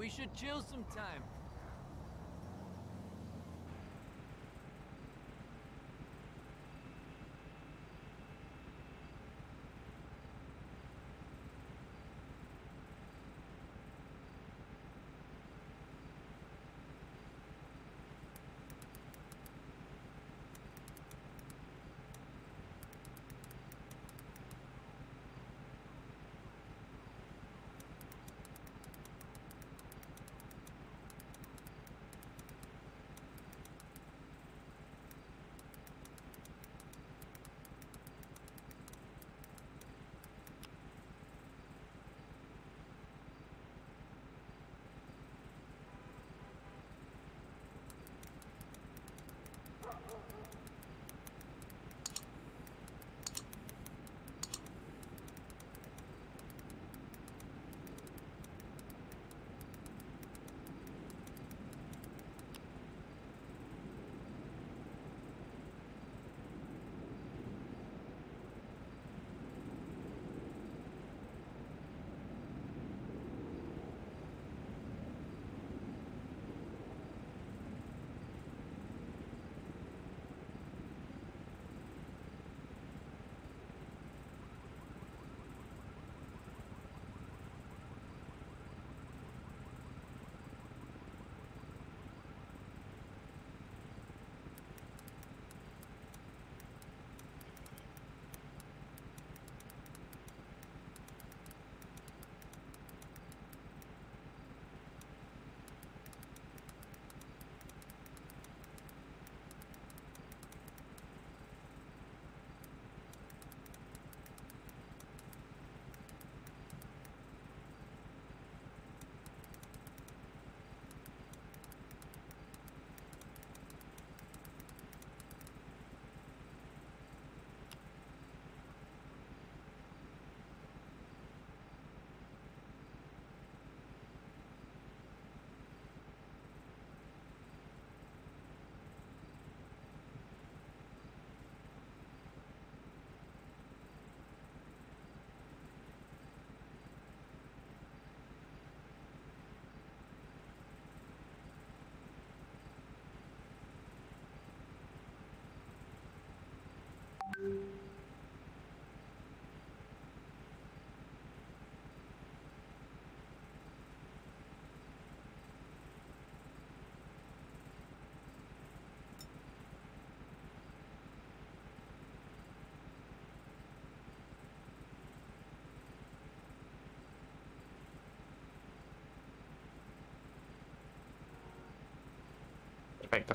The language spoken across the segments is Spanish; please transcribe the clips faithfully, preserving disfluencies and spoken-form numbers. We should chill sometime. Perfecto.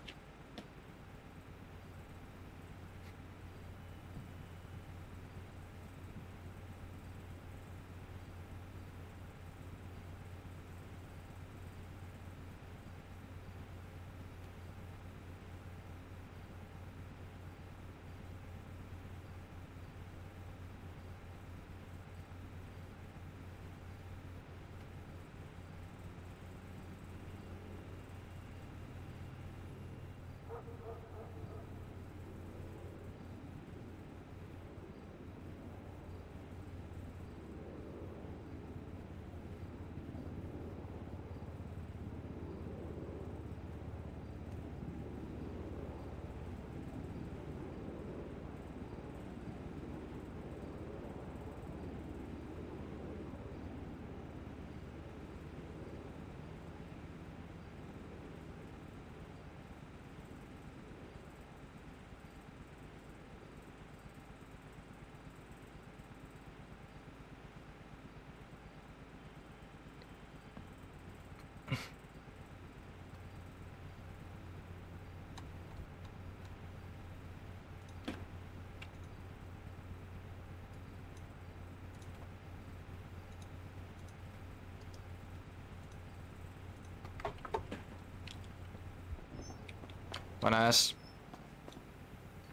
Buenas.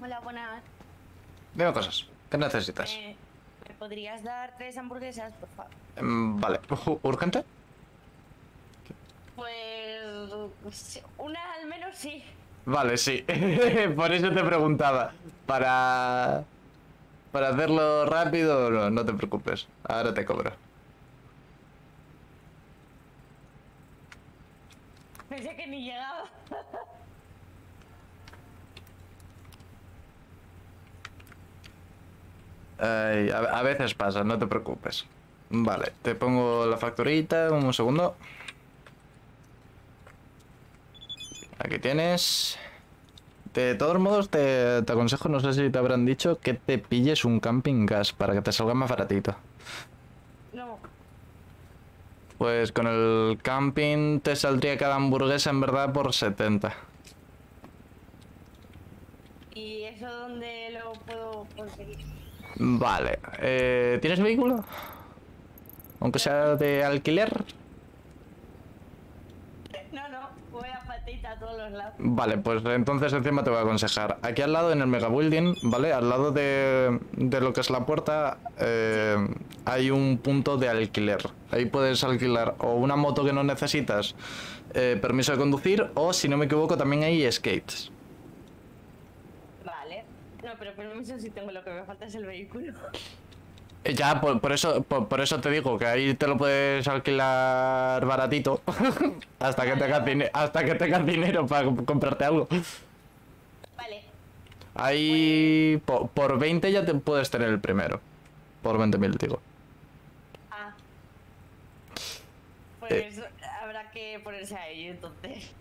Hola, buenas. Dime cosas. ¿Qué necesitas? Eh, ¿Me podrías dar tres hamburguesas, por favor? Mm, vale. ¿Urgente? Pues... una al menos sí. Vale, sí. Por eso te preguntaba. Para... Para hacerlo rápido, no, no te preocupes. Ahora te cobro. Pensé que ni llegaba. Ay, a, a veces pasa, no te preocupes. Vale, te pongo la facturita, un segundo. Aquí tienes. De todos modos, te, te aconsejo, no sé si te habrán dicho, que te pilles un camping gas para que te salga más baratito. No. Pues con el camping te saldría cada hamburguesa en verdad por setenta. ¿Y eso dónde lo puedo conseguir? Vale. Eh, ¿Tienes vehículo? Aunque sea de alquiler. No, no. Voy a patita a todos los lados. Vale, pues entonces encima te voy a aconsejar. Aquí al lado, en el Megabuilding, ¿vale? Al lado de, de lo que es la puerta, eh, hay un punto de alquiler. Ahí puedes alquilar o una moto que no necesitas, eh, permiso de conducir, o si no me equivoco también hay skates. Vale. No, pero permiso sí tengo, lo que me falta es el vehículo. Ya, por, por eso por, por eso te digo que ahí te lo puedes alquilar baratito hasta que tengas dinero, hasta que tengas dinero para comprarte algo. Vale. Ahí por, por veinte ya te puedes tener el primero. Por veinte mil, digo. Ah. Pues eh. habrá que ponerse ahí entonces.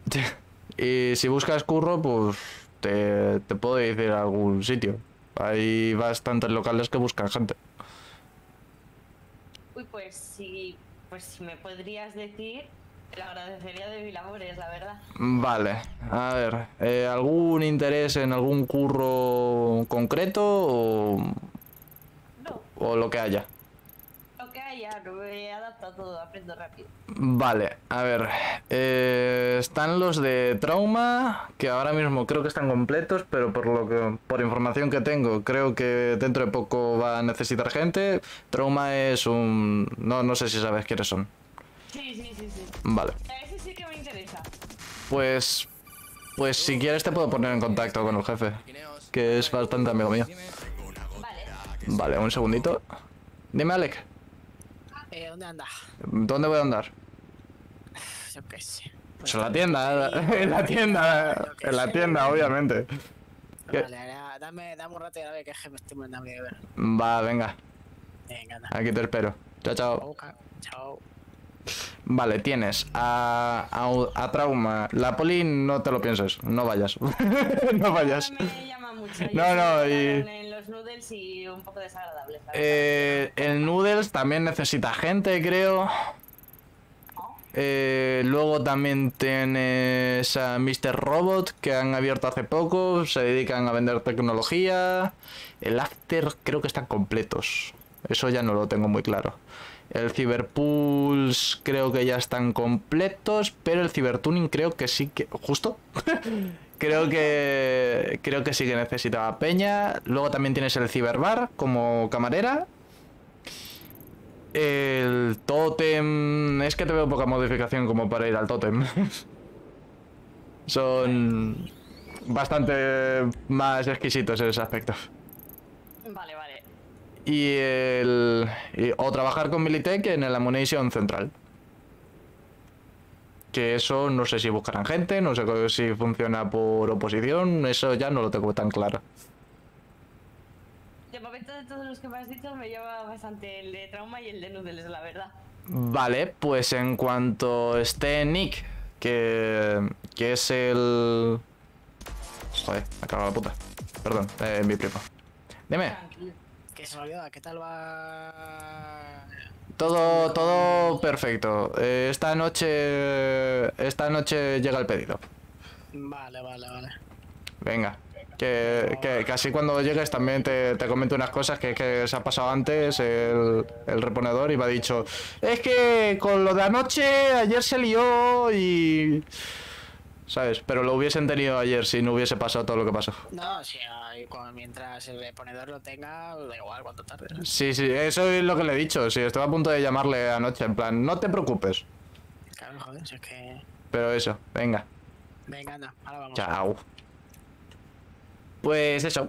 Y si buscas curro, pues te, te puedo decir a algún sitio. Hay bastantes locales que buscan gente. Uy, pues si, pues si me podrías decir, te lo agradecería de mil amores, la verdad. Vale, a ver, eh, ¿algún interés en algún curro concreto o, no. o lo que haya? Lo que haya, no me adapto a todo, aprendo rápido. Vale, a ver, eh, están los de Trauma, que ahora mismo creo que están completos, pero por lo que, por información que tengo, creo que dentro de poco va a necesitar gente. Trauma es un... no, no sé si sabes quiénes son. Sí, sí, sí, sí. Vale. A ese sí que me interesa. Pues, pues si quieres te puedo poner en contacto con el jefe, que es bastante amigo mío. Vale. Vale, un segundito. Dime, Alec. Eh, ¿Dónde andas? ¿Dónde voy a andar? Yo qué sé. Pues en la tienda, en la tienda, en la tienda, obviamente. Vale, dame, dame un rato y a ver qué jefe estoy mandando a ver. Va, venga. Venga, anda. Aquí te espero. Chao, chao. Chao. Vale, tienes a, a, a Trauma. La poli, no te lo pienses, no vayas. No vayas. Me llama mucho. No, no, y... los noodles y un poco desagradables. Eh, el noodles también necesita gente, creo. Eh, luego también tienes a mister Robot, que han abierto hace poco. Se dedican a vender tecnología. El After creo que están completos. Eso ya no lo tengo muy claro. El Cyberpools creo que ya están completos, pero el Cybertuning creo que sí que... ¿Justo? creo que creo que sí que necesitaba peña. Luego también tienes el Cyberbar como camarera. El Tótem... Es que te veo poca modificación como para ir al Tótem. Son bastante más exquisitos en ese aspecto. Vale, vale. Y el... Y, o trabajar con Militech en la Munición Central. Que eso no sé si buscarán gente, no sé si funciona por oposición, eso ya no lo tengo tan claro. De momento, de todos los que me has dicho, me lleva bastante el de Trauma y el de Noodles, la verdad. Vale, pues en cuanto esté Nick, que, que es el... Joder, me acabo la puta. Perdón, eh, mi primo. Dime. Tranquilo. ¿Qué tal va? Todo, todo perfecto. Eh, esta noche, esta noche llega el pedido. Vale, vale, vale. Venga, Venga. Que, que casi cuando llegues también te, te comento unas cosas que, que se ha pasado antes el, el reponedor y me ha dicho, es que con lo de anoche ayer se lió y... ¿Sabes? Pero lo hubiesen tenido ayer si no hubiese pasado todo lo que pasó. No, sí, mientras el reponedor lo tenga, da igual cuánto tarde. Sí, sí, eso es lo que le he dicho. Sí, estaba a punto de llamarle anoche, en plan, no te preocupes. Claro, joder, si es que... Pero eso, venga. Venga, anda, ahora vamos. Chao. Pues eso.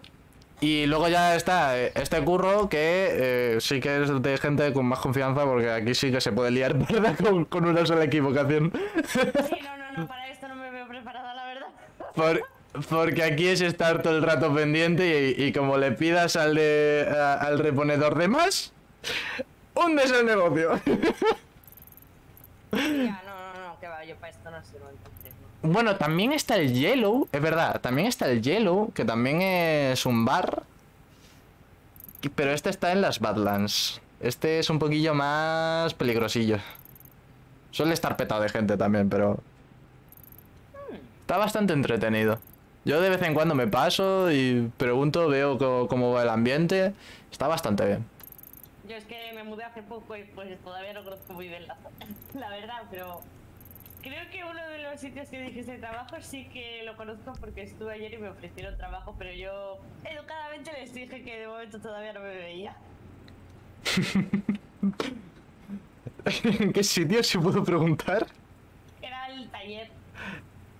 Y luego ya está este curro que eh, sí que es de gente con más confianza porque aquí sí que se puede liar, ¿verdad? Con, con una sola equivocación. Sí, no, no. no, para esto no me veo preparada, la verdad. Por, porque aquí es estar todo el rato pendiente y, y como le pidas al, de, a, al reponedor de más, hundes el negocio. Ya, no, no, no, que va, yo para esto no sirvo entonces. No. Bueno, también está el Yellow, es verdad, también está el Yellow, que también es un bar. Pero este está en las Badlands. Este es un poquillo más peligrosillo. Suele estar petado de gente también, pero... Está bastante entretenido. Yo de vez en cuando me paso y pregunto, veo cómo, cómo va el ambiente. Está bastante bien. Yo es que me mudé hace poco y pues todavía no conozco muy bien la zona, la verdad, pero... Creo que uno de los sitios que dijiste trabajo sí que lo conozco porque estuve ayer y me ofrecieron trabajo, pero yo educadamente les dije que de momento todavía no me veía. ¿En qué sitio se pudo preguntar? Era el taller.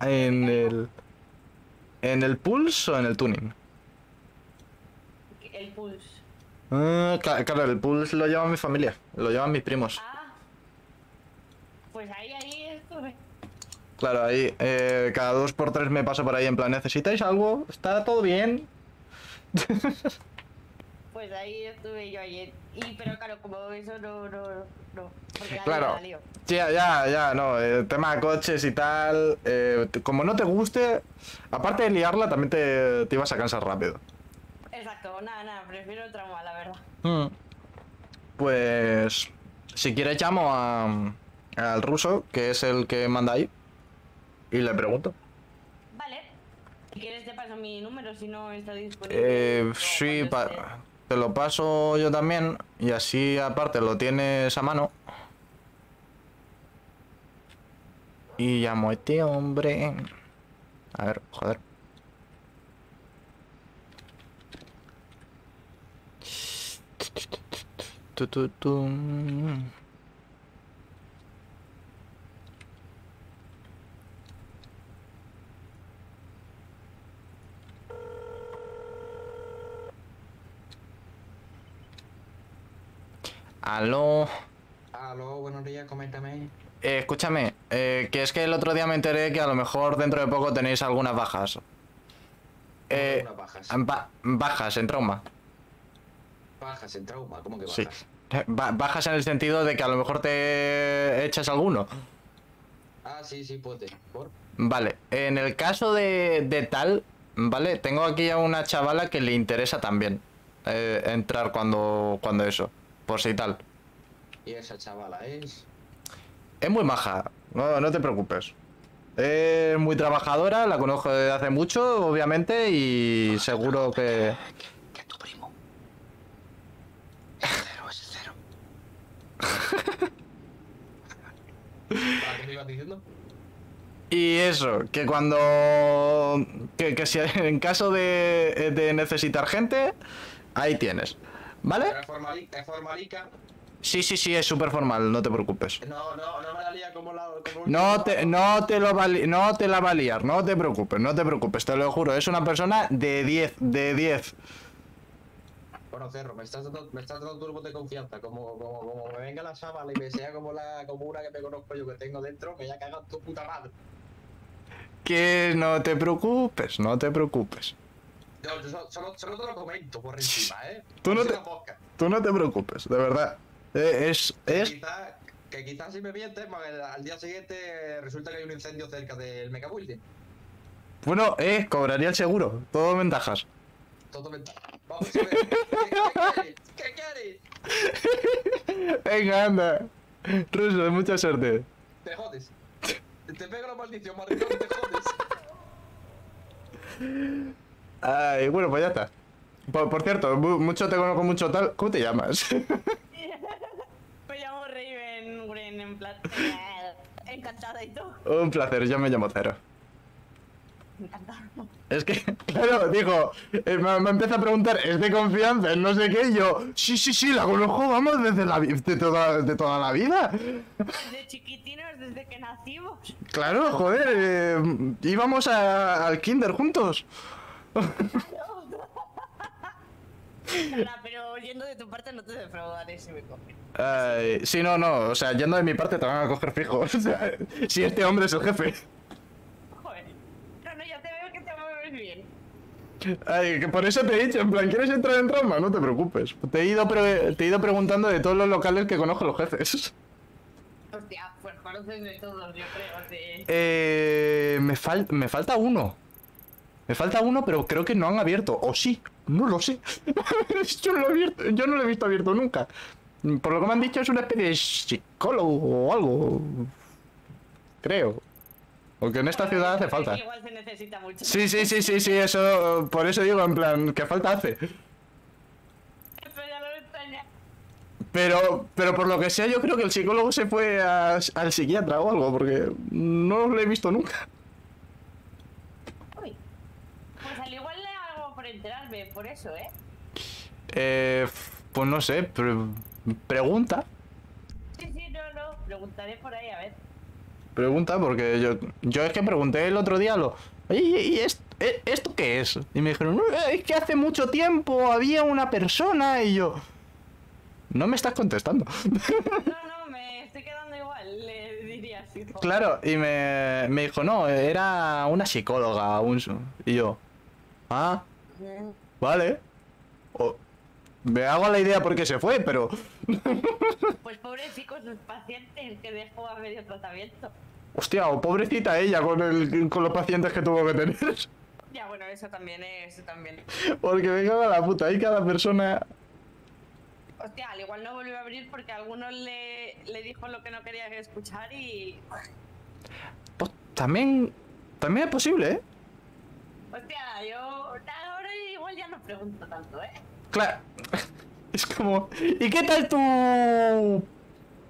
¿En el... ¿En el Pulse o en el Tuning? El Pulse. Ah, claro, el Pulse lo lleva mi familia, lo llevan mis primos. Ah, pues ahí, ahí estuve. Claro, ahí, eh, cada dos por tres me paso por ahí en plan, ¿necesitáis algo? ¿Está todo bien? Pues ahí estuve yo ayer. Y pero claro, como eso no, no, no. Porque claro, sí, ya, ya, no. El tema de coches y tal, eh, como no te guste, aparte de liarla, también te, te ibas a cansar rápido. Exacto, nada, nada, prefiero el trauma, la verdad. Mm. Pues, si quieres llamo a, al ruso, que es el que manda ahí, y le pregunto. Vale, si quieres te paso mi número, si no está disponible. Eh, sí, para... Te lo paso yo también y así aparte lo tienes a mano. Y llamo a este hombre. A ver, joder. Tu, tu, tu. Aló. Aló, buenos días, coméntame. Eh, escúchame, eh, que es que el otro día me enteré que a lo mejor dentro de poco tenéis algunas bajas. Eh, ¿Algunas bajas? Ba bajas en trauma. ¿Bajas en trauma? ¿Cómo que bajas? Sí. Ba bajas en el sentido de que a lo mejor te echas alguno. Ah, sí, sí, puede. ¿Por? Vale, en el caso de, de tal, vale, tengo aquí a una chavala que le interesa también eh, entrar cuando, cuando eso. Por si tal. ¿Y esa chavala es? Es muy maja, no, no te preocupes. Es muy trabajadora, la conozco desde hace mucho, obviamente, y no, seguro no, que... Que es tu primo. Es cero, es cero. ¿Para qué me ibas diciendo? Y eso, que cuando... Que, que si en caso de, de necesitar gente, ahí tienes. ¿Vale? ¿Es formalica? ¿Es formalica? Sí, sí, sí, es súper formal, no te preocupes. No, no, no me la lía como la... Como no, te, no, te lo va, no te la va a liar, no te preocupes, no te preocupes, te lo juro. Es una persona de diez, de diez. Bueno, Cerro, me estás dando, me estás dando turbos de confianza. Como, como, como me venga la chavala y me sea como la como una que me conozco yo que tengo dentro, me ya cagas tu puta madre. Que no te preocupes, no te preocupes. No, yo solo, solo te lo comento por encima, ¿eh? Tú no, te, tú no te preocupes, de verdad. Eh, es... es... Que quizás quizá si me mientes, al día siguiente resulta que hay un incendio cerca del Megabuilding. Bueno, eh, cobraría el seguro. Todo ventajas. Todo ventajas. Vamos a ver. ¿Qué, qué, qué quieres? ¿Qué quieres? Venga, anda. Ruso, mucha suerte. Te jodes. Te pego la maldición, maricón, te jodes. Ay, bueno, pues ya está. Por, por cierto, mucho te conozco, mucho tal. ¿Cómo te llamas? Me llamo Raven Green, en plan... Encantada, ¿y tú? Un placer, yo me llamo Zero. Encantada. Es que, claro, digo, eh, me, me empieza a preguntar, ¿es de confianza? No sé qué, y yo, sí, sí, sí, la conozco, vamos, desde la de toda, de toda la vida. Desde chiquitinos, desde que nacimos. Claro, joder, eh, íbamos a, al kinder juntos. Cara, pero yendo de tu parte no te defraudaré si me coges. Ay, sí, no, no, o sea, yendo de mi parte te van a coger fijo. O sea, si este hombre es el jefe. Ay, que por eso te he dicho, en plan, ¿quieres entrar en Trauma? No te preocupes. Te he ido, pre te he ido preguntando de todos los locales que conozco los jefes. Hostia, pues conoces de todos, yo creo, sí. Eh, me, fal me falta uno. Me falta uno, pero creo que no han abierto. O sí, no lo sé. Yo, lo he abierto, yo no lo he visto abierto nunca. Por lo que me han dicho, es una especie de psicólogo o algo. Creo. Porque en esta ciudad hace falta. Igual se necesita mucho. Sí, sí, sí, sí, sí, eso. Por eso digo, en plan, ¿qué falta hace? Pero, pero por lo que sea, yo creo que el psicólogo se fue a, al psiquiatra o algo, porque no lo he visto nunca. Uy. Pues al igual le hago por enterarme, por eso, ¿eh? Eh. Pues no sé, pre pregunta. Sí, sí, no, no, preguntaré por ahí, a ver. Pregunta, porque yo yo es que pregunté el otro día, lo, ¿y, y esto, esto qué es? Y me dijeron, es que hace mucho tiempo había una persona, y yo, no me estás contestando. No, no, me estoy quedando igual, le diría así. Claro, y me, me dijo, no, era una psicóloga, un, y yo, ah, vale. O, me hago la idea por qué se fue, pero... Pues pobrecicos los pacientes que dejó a medio tratamiento. Hostia, o pobrecita ella con, el, con los pacientes que tuvo que tener. Ya, bueno, eso también, eso también. Porque me cago en la puta, ahí cada persona... Hostia, al igual no volvió a abrir porque a algunos le, le dijo lo que no quería escuchar y... Pues también... También es posible, ¿eh? Hostia, yo... Ahora igual ya no pregunto tanto, ¿eh? Claro, es como... ¿Y qué tal tu...?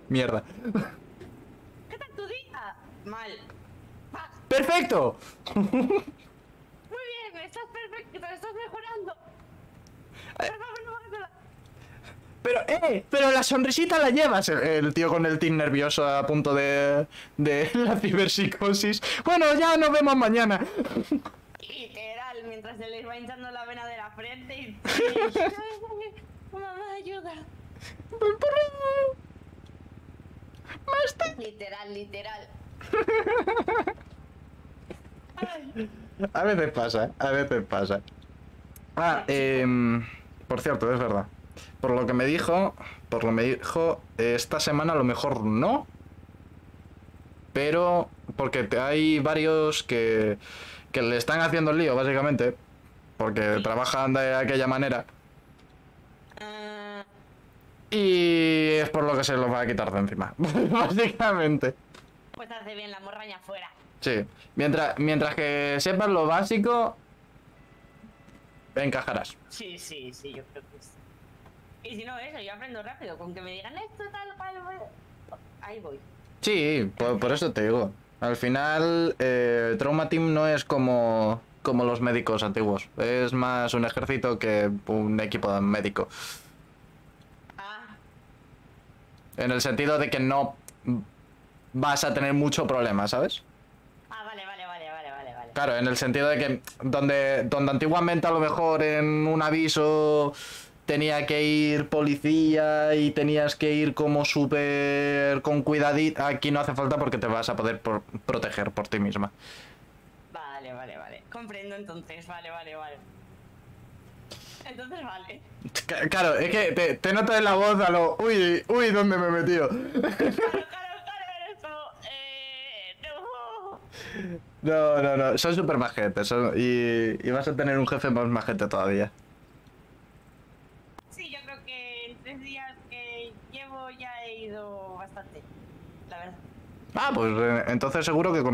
Mierda. ¿Qué tal tu día? Mal. Paz. ¡Perfecto! Muy bien, estás perfecto, estás mejorando. Ay. Pero, eh, pero la sonrisita la llevas. El, el tío con el tic nervioso a punto de... de la ciberpsicosis. Bueno, ya nos vemos mañana. Literal, mientras se les va hinchando la vena de la frente y... Mamá, ayuda. Literal, literal. A veces pasa, a veces pasa. Ah, eh, por cierto, es verdad. Por lo que me dijo, por lo que me dijo, esta semana a lo mejor no. Pero, porque hay varios que... que le están haciendo el lío, básicamente, porque sí. Trabajan de aquella manera. Uh... Y es por lo que se los va a quitar de encima, básicamente. Pues hace bien la morraña fuera. Sí, mientras, mientras que sepas lo básico, encajarás. Sí, sí, sí, yo creo que sí. Y si no, eso, yo aprendo rápido, con que me digan esto, tal, tal, ahí voy. Sí, por, por eso te digo. Al final, eh, Trauma Team no es como, como los médicos antiguos. Es más un ejército que un equipo médico. Ah. En el sentido de que no vas a tener mucho problema, ¿sabes? Ah, vale, vale, vale, vale, vale, vale. Claro, en el sentido de que donde, donde antiguamente a lo mejor en un aviso tenía que ir policía y tenías que ir como súper con cuidadito. Aquí no hace falta porque te vas a poder por proteger por ti misma. Vale, vale, vale. Comprendo entonces. Vale, vale, vale. Entonces vale. C claro, es que te, te notas en la voz a lo... Uy, uy, ¿dónde me he metido? Claro, claro, claro, eso. Eh, no. No, no, no. Son súper majetes. Son... Y, y vas a tener un jefe más majete todavía. Sí, yo creo que en tres días que llevo ya he ido bastante, la verdad. Ah, pues entonces seguro que con